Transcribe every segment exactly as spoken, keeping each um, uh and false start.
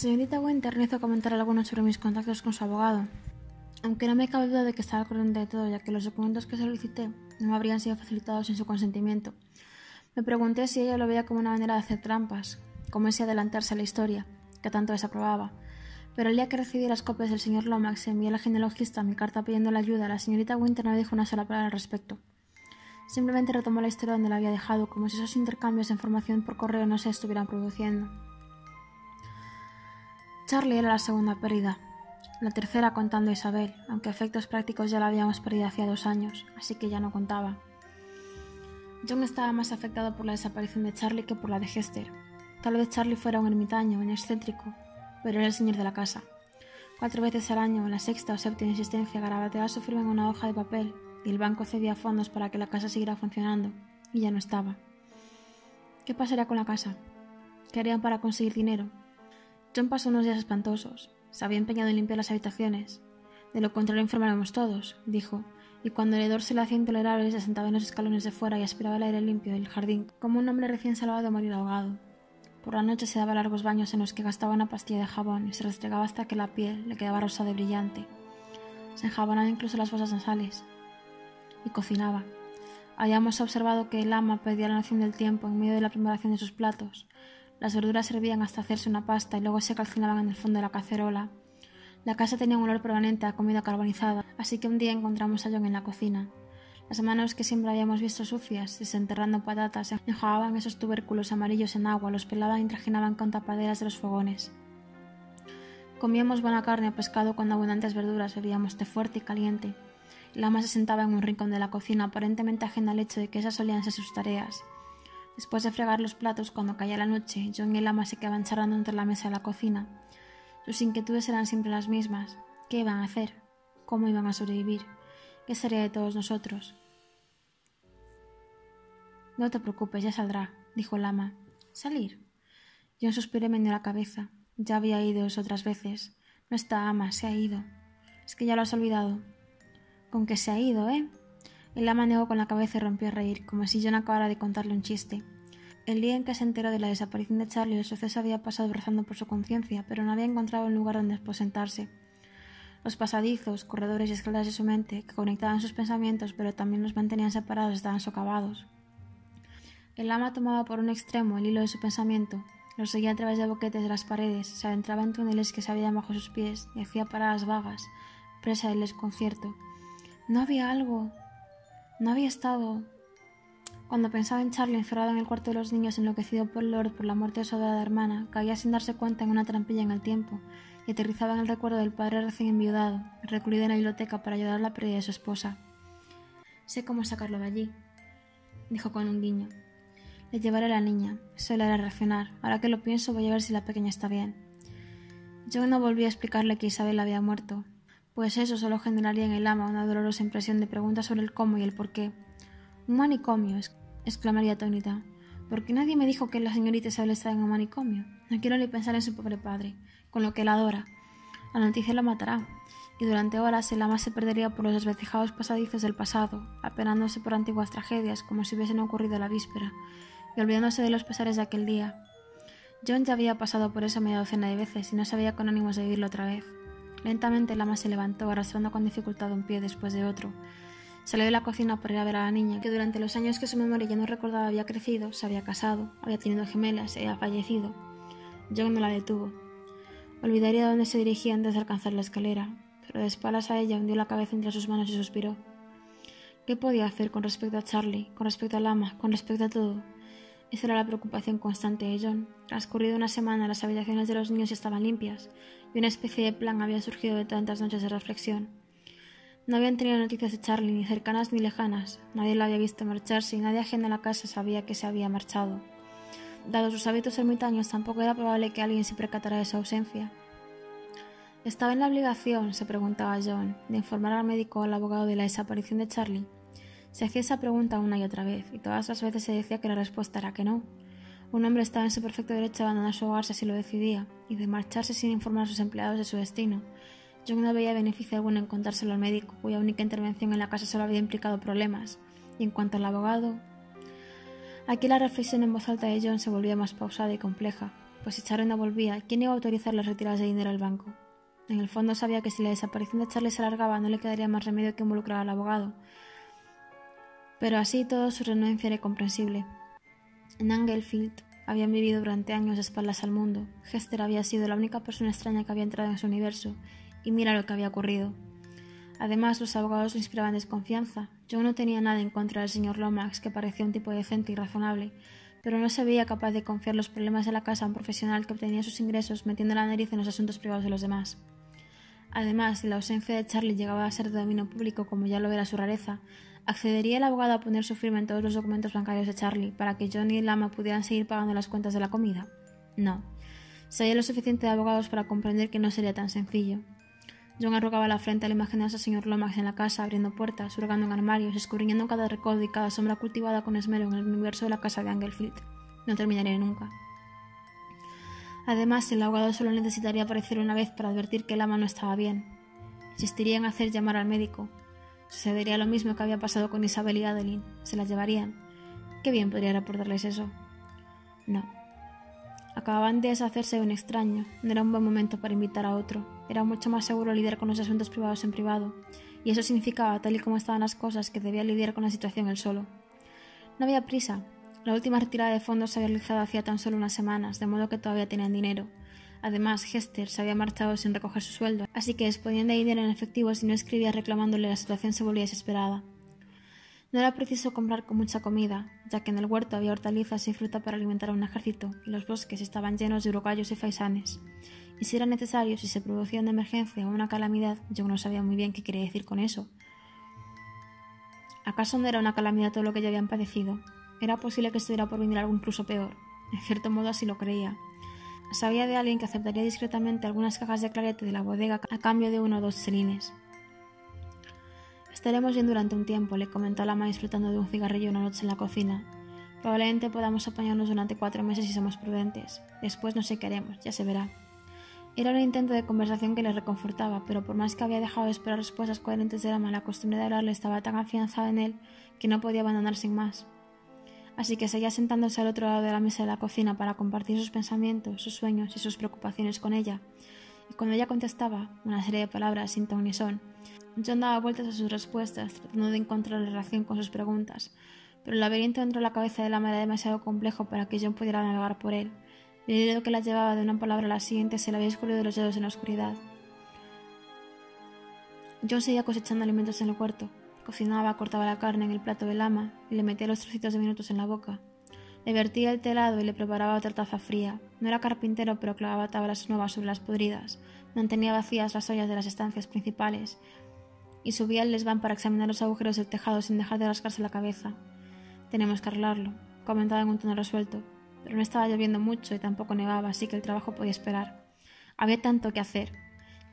señorita Winter me hizo comentar algunos sobre mis contactos con su abogado, aunque no me cabe duda de que estaba al corriente de todo, ya que los documentos que solicité no me habrían sido facilitados sin su consentimiento. Me pregunté si ella lo veía como una manera de hacer trampas, como ese adelantarse a la historia, que tanto desaprobaba. Pero el día que recibí las copias del señor Lomax y envié al genealogista mi carta pidiendo la ayuda, la señorita Winter no dijo una sola palabra al respecto. Simplemente retomó la historia donde la había dejado, como si esos intercambios de información por correo no se estuvieran produciendo. Charlie era la segunda pérdida, la tercera contando a Isabel, aunque a efectos prácticos ya la habíamos perdido hacía dos años, así que ya no contaba. John estaba más afectado por la desaparición de Charlie que por la de Hester. Tal vez Charlie fuera un ermitaño, un excéntrico, pero era el señor de la casa. Cuatro veces al año, en la sexta o séptima insistencia, garabateaba su firma en una hoja de papel y el banco cedía fondos para que la casa siguiera funcionando, y ya no estaba. ¿Qué pasaría con la casa? ¿Qué harían para conseguir dinero? John pasó unos días espantosos. Se había empeñado en limpiar las habitaciones. De lo contrario enfermaremos todos, dijo, y cuando el hedor se le hacía intolerable se sentaba en los escalones de fuera y aspiraba el aire limpio del jardín, como un hombre recién salvado de morir ahogado. Por la noche se daba largos baños en los que gastaba una pastilla de jabón y se restregaba hasta que la piel le quedaba rosada y brillante. Se enjabonaba incluso las fosas nasales. Y cocinaba. Habíamos observado que el ama perdía la noción del tiempo en medio de la preparación de sus platos. Las verduras servían hasta hacerse una pasta y luego se calcinaban en el fondo de la cacerola. La casa tenía un olor permanente a comida carbonizada, así que un día encontramos a John en la cocina. Las manos que siempre habíamos visto sucias, desenterrando patatas, enjuagaban esos tubérculos amarillos en agua, los pelaban y trajinaban con tapaderas de los fogones. Comíamos buena carne o pescado con abundantes verduras, bebíamos té fuerte y caliente. La ama se sentaba en un rincón de la cocina, aparentemente ajena al hecho de que esas solían ser sus tareas. Después de fregar los platos, cuando caía la noche, John y el ama se quedaban charlando entre la mesa de la cocina. Sus inquietudes eran siempre las mismas. ¿Qué iban a hacer? ¿Cómo iban a sobrevivir? ¿Qué sería de todos nosotros? No te preocupes, ya saldrá, dijo el ama. ¿Salir? John suspiró y meneó la cabeza. Ya había ido eso otras veces. No está ama, se ha ido. Es que ya lo has olvidado. Con que se ha ido, ¿eh? El ama negó con la cabeza y rompió a reír, como si John acabara de contarle un chiste. El día en que se enteró de la desaparición de Charlie, el suceso había pasado rezando por su conciencia, pero no había encontrado un lugar donde aposentarse. Los pasadizos, corredores y escaleras de su mente, que conectaban sus pensamientos, pero también los mantenían separados, estaban socavados. El ama tomaba por un extremo el hilo de su pensamiento, lo seguía a través de boquetes de las paredes, se adentraba en túneles que se habían bajo sus pies y hacía paradas vagas, presa del desconcierto. No había algo. No había estado. Cuando pensaba en Charlie encerrado en el cuarto de los niños, enloquecido por el dolor por la muerte de su adorada hermana, caía sin darse cuenta en una trampilla en el tiempo y aterrizaba en el recuerdo del padre recién enviudado, recluido en la biblioteca para ayudar a la pérdida de su esposa. Sé cómo sacarlo de allí, dijo con un guiño. Le llevaré a la niña. Eso le hará reaccionar. Ahora que lo pienso, voy a ver si la pequeña está bien. Yo no volví a explicarle que Isabel había muerto. Pues eso solo generaría en el ama una dolorosa impresión de preguntas sobre el cómo y el por qué. «Un manicomio», exclamaría atónita. «¿Por qué nadie me dijo que la señorita Isabel estaba en un manicomio? No quiero ni pensar en su pobre padre, con lo que la adora. La noticia lo matará, y durante horas el ama se perdería por los desvencijados pasadizos del pasado, apenándose por antiguas tragedias como si hubiesen ocurrido la víspera, y olvidándose de los pesares de aquel día. John ya había pasado por eso media docena de veces y no sabía con ánimos de vivirlo otra vez». Lentamente el ama se levantó, arrastrando con dificultad un pie después de otro. Salió de la cocina para ir a ver a la niña, que durante los años que su memoria ya no recordaba había crecido, se había casado, había tenido gemelas y había fallecido. John no la detuvo. Olvidaría dónde se dirigía antes de alcanzar la escalera, pero de espaldas a ella hundió la cabeza entre sus manos y suspiró. ¿Qué podía hacer con respecto a Charlie, con respecto al ama, con respecto a todo? Esa era la preocupación constante de John. Transcurrida una semana, las habitaciones de los niños estaban limpias, y una especie de plan había surgido de tantas noches de reflexión. No habían tenido noticias de Charlie, ni cercanas ni lejanas. Nadie la había visto marcharse, y nadie ajeno a la casa sabía que se había marchado. Dado sus hábitos ermitaños, tampoco era probable que alguien se percatara de su ausencia. ¿Estaba en la obligación, se preguntaba John, de informar al médico o al abogado de la desaparición de Charlie? Se hacía esa pregunta una y otra vez, y todas las veces se decía que la respuesta era que no. Un hombre estaba en su perfecto derecho de abandonar su hogar si así lo decidía, y de marcharse sin informar a sus empleados de su destino. John no veía beneficio alguno en contárselo al médico, cuya única intervención en la casa solo había implicado problemas. Y en cuanto al abogado... Aquí la reflexión en voz alta de John se volvía más pausada y compleja. Pues si Charlie no volvía, ¿quién iba a autorizar las retiradas de dinero al banco? En el fondo sabía que si la desaparición de Charlie se alargaba no le quedaría más remedio que involucrar al abogado. Pero así todo su renuencia era comprensible. En Angelfield habían vivido durante años de espaldas al mundo. Hester había sido la única persona extraña que había entrado en su universo, y mira lo que había ocurrido. Además, los abogados le inspiraban desconfianza. John no tenía nada en contra del señor Lomax, que parecía un tipo decente y razonable, pero no se veía capaz de confiar los problemas de la casa a un profesional que obtenía sus ingresos metiendo la nariz en los asuntos privados de los demás. Además, si la ausencia de Charlie llegaba a ser de dominio público, como ya lo era su rareza, accedería el abogado a poner su firma en todos los documentos bancarios de Charlie para que John y Lama pudieran seguir pagando las cuentas de la comida. No. Sabía lo suficiente de abogados para comprender que no sería tan sencillo. John arrugaba la frente al imaginarse al señor Lomax en la casa, abriendo puertas, hurgando en armarios, escurriñando cada recodo y cada sombra cultivada con esmero en el universo de la casa de Angelfield. No terminaría nunca. Además, el abogado solo necesitaría aparecer una vez para advertir que el ama no estaba bien. Insistiría en hacer llamar al médico. Sucedería lo mismo que había pasado con Isabel y Adeline. Se las llevarían. Qué bien podría reportarles eso. No. Acababan de deshacerse de un extraño. No era un buen momento para invitar a otro. Era mucho más seguro lidiar con los asuntos privados en privado. Y eso significaba, tal y como estaban las cosas, que debía lidiar con la situación él solo. No había prisa. La última retirada de fondos se había realizado hacía tan solo unas semanas, de modo que todavía tenían dinero. Además, Hester se había marchado sin recoger su sueldo, así que disponían de dinero en efectivo si no escribía reclamándole la situación se volvía desesperada. No era preciso comprar con mucha comida, ya que en el huerto había hortalizas y fruta para alimentar a un ejército, y los bosques estaban llenos de urogallos y faisanes. Y si era necesario, si se producía una emergencia o una calamidad, yo no sabía muy bien qué quería decir con eso. ¿Acaso no era una calamidad todo lo que ya habían padecido? Era posible que estuviera por venir algo incluso peor. En cierto modo así lo creía. Sabía de alguien que aceptaría discretamente algunas cajas de clarete de la bodega a cambio de uno o dos chelines. «Estaremos bien durante un tiempo», le comentó Lama disfrutando de un cigarrillo una noche en la cocina. «Probablemente podamos apañarnos durante cuatro meses si somos prudentes. Después no sé qué haremos, ya se verá». Era un intento de conversación que le reconfortaba, pero por más que había dejado de esperar respuestas coherentes de Lama, la costumbre de hablarle estaba tan afianzada en él que no podía abandonar sin más. Así que seguía sentándose al otro lado de la mesa de la cocina para compartir sus pensamientos, sus sueños y sus preocupaciones con ella. Y cuando ella contestaba, una serie de palabras sin ton ni son, John daba vueltas a sus respuestas, tratando de encontrar relación con sus preguntas. Pero el laberinto dentro de la cabeza de Lama era demasiado complejo para que John pudiera navegar por él. El hilo que la llevaba de una palabra a la siguiente se le había escurrido de los dedos en la oscuridad. John seguía cosechando alimentos en el huerto. Cocinaba, cortaba la carne en el plato de Lama y le metía los trocitos de minutos en la boca. Le vertía el telado y le preparaba otra taza fría. No era carpintero, pero clavaba tablas nuevas sobre las podridas. Mantenía vacías las ollas de las estancias principales y subía al desván para examinar los agujeros del tejado sin dejar de rascarse la cabeza. «Tenemos que arreglarlo», comentaba en un tono resuelto. Pero no estaba lloviendo mucho y tampoco nevaba, así que el trabajo podía esperar. Había tanto que hacer.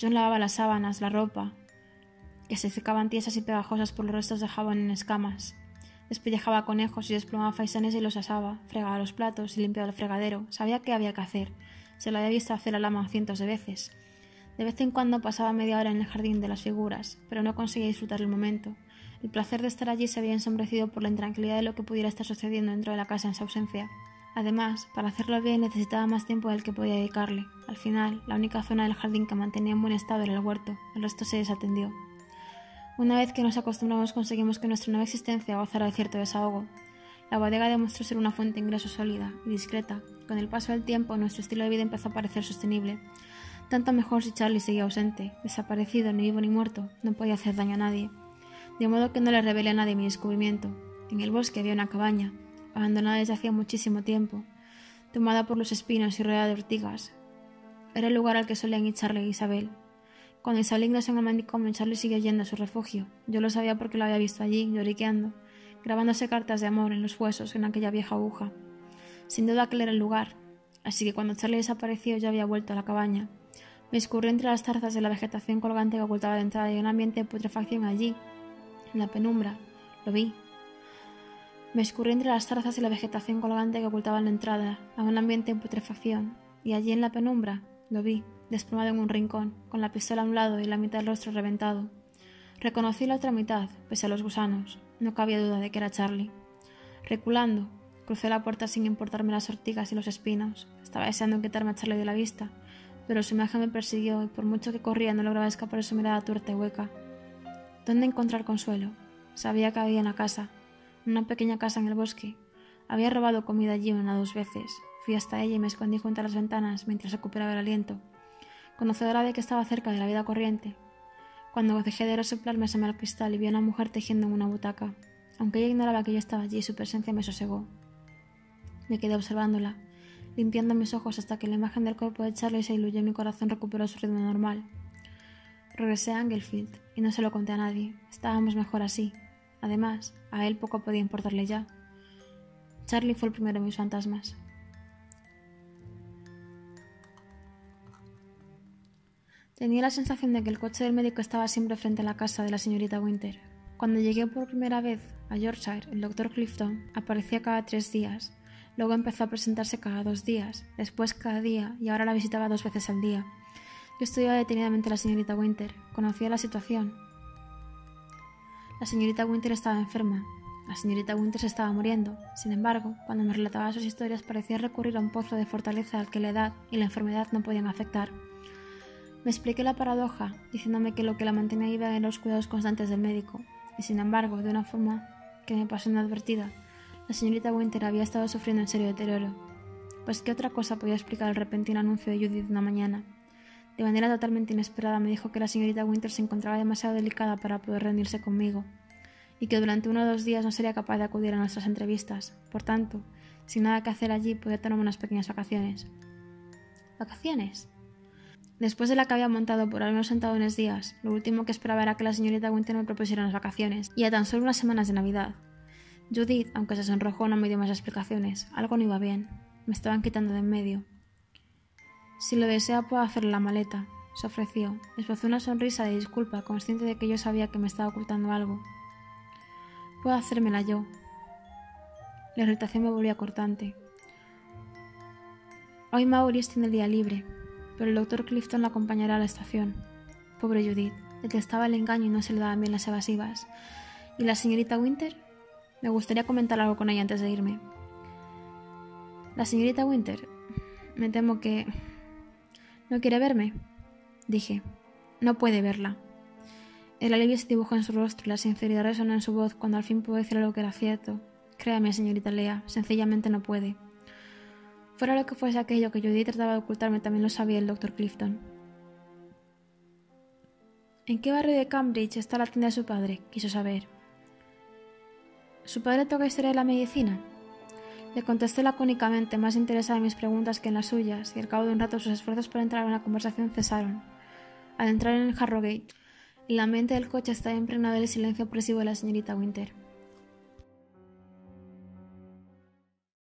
John lavaba las sábanas, la ropa, que se secaban tiesas y pegajosas por los restos de jabón en escamas. Despellejaba conejos y desplomaba faisanes y los asaba, fregaba los platos y limpiaba el fregadero. Sabía qué había que hacer. Se lo había visto hacer a Lama cientos de veces. De vez en cuando pasaba media hora en el jardín de las figuras, pero no conseguía disfrutar el momento. El placer de estar allí se había ensombrecido por la intranquilidad de lo que pudiera estar sucediendo dentro de la casa en su ausencia. Además, para hacerlo bien necesitaba más tiempo del que podía dedicarle. Al final, la única zona del jardín que mantenía en buen estado era el huerto. El resto se desatendió. Una vez que nos acostumbramos conseguimos que nuestra nueva existencia gozara de cierto desahogo. La bodega demostró ser una fuente de ingresos sólida y discreta. Con el paso del tiempo nuestro estilo de vida empezó a parecer sostenible. Tanto mejor si Charlie seguía ausente, desaparecido, ni vivo ni muerto, no podía hacer daño a nadie. De modo que no le revelé a nadie mi descubrimiento. En el bosque había una cabaña, abandonada desde hacía muchísimo tiempo, tomada por los espinos y rodeada de ortigas. Era el lugar al que solían ir Charlie e Isabel. Cuando Isabel ingresó en el manicomio, Charlie siguió yendo a su refugio. Yo lo sabía porque lo había visto allí, lloriqueando, grabándose cartas de amor en los huesos en aquella vieja aguja. Sin duda aquel era el lugar, así que cuando Charlie desapareció yo había vuelto a la cabaña. Me escurrí entre las zarzas de la vegetación colgante que ocultaba la entrada y un ambiente de putrefacción allí, en la penumbra. Lo vi. Me escurrí entre las zarzas de la vegetación colgante que ocultaba la entrada a un ambiente de putrefacción, y allí en la penumbra, lo vi. Desplomado en un rincón, con la pistola a un lado y la mitad del rostro reventado. Reconocí la otra mitad, pese a los gusanos. No cabía duda de que era Charlie. Reculando, crucé la puerta sin importarme las ortigas y los espinos. Estaba deseando quitarme a Charlie de la vista, pero su imagen me persiguió y por mucho que corría no lograba escapar de su mirada tuerta y hueca. ¿Dónde encontrar consuelo? Sabía que había una casa, una pequeña casa en el bosque. Había robado comida allí una o dos veces. Fui hasta ella y me escondí junto a las ventanas mientras recuperaba el aliento, conocedora de que estaba cerca de la vida corriente. Cuando dejé de resoplar me asomé al cristal y vi a una mujer tejiendo en una butaca. Aunque ella ignoraba que yo estaba allí, su presencia me sosegó. Me quedé observándola, limpiando mis ojos hasta que la imagen del cuerpo de Charlie se diluyó y mi corazón recuperó su ritmo normal. Regresé a Angelfield y no se lo conté a nadie. Estábamos mejor así. Además, a él poco podía importarle ya. Charlie fue el primero de mis fantasmas. Tenía la sensación de que el coche del médico estaba siempre frente a la casa de la señorita Winter. Cuando llegué por primera vez a Yorkshire, el doctor Clifton aparecía cada tres días. Luego empezó a presentarse cada dos días, después cada día, y ahora la visitaba dos veces al día. Yo estudiaba detenidamente a la señorita Winter. Conocía la situación. La señorita Winter estaba enferma. La señorita Winter se estaba muriendo. Sin embargo, cuando me relataba sus historias parecía recurrir a un pozo de fortaleza al que la edad y la enfermedad no podían afectar. Me expliqué la paradoja, diciéndome que lo que la mantenía viva eran los cuidados constantes del médico, y sin embargo, de una forma que me pasó inadvertida, la señorita Winter había estado sufriendo un serio deterioro. Pues qué otra cosa podía explicar el repentino anuncio de Judith una mañana. De manera totalmente inesperada me dijo que la señorita Winter se encontraba demasiado delicada para poder reunirse conmigo, y que durante uno o dos días no sería capaz de acudir a nuestras entrevistas. Por tanto, sin nada que hacer allí, podía tomarme unas pequeñas vacaciones. ¿Vacaciones? Después de la que había montado por habernos sentado unos días, lo último que esperaba era que la señorita Winter me propusiera unas vacaciones, y a tan solo unas semanas de Navidad. Judith, aunque se sonrojó, no me dio más explicaciones. Algo no iba bien. Me estaban quitando de en medio. Si lo desea, puedo hacerle la maleta, se ofreció. Esbozó una sonrisa de disculpa, consciente de que yo sabía que me estaba ocultando algo. Puedo hacérmela yo. La irritación me volvía cortante. Hoy Maurice tiene el día libre, pero el doctor Clifton la acompañará a la estación. Pobre Judith, detestaba el engaño y no se le daban bien las evasivas. ¿Y la señorita Winter? Me gustaría comentar algo con ella antes de irme. La señorita Winter, me temo que... ¿No quiere verme? Dije. No puede verla. El alivio se dibujó en su rostro y la sinceridad resonó en su voz cuando al fin pudo decir algo que era cierto. Créame, señorita Lea, sencillamente no puede. Fuera lo que fuese aquello que Judith trataba de ocultarme, también lo sabía el doctor Clifton. ¿En qué barrio de Cambridge está la tienda de su padre? Quiso saber. ¿Su padre toca historia de la medicina? Le contesté lacónicamente, más interesada en mis preguntas que en las suyas, y al cabo de un rato sus esfuerzos por entrar en una conversación cesaron. Al entrar en el Harrogate, el ambiente del coche estaba impregnado del silencio opresivo de la señorita Winter.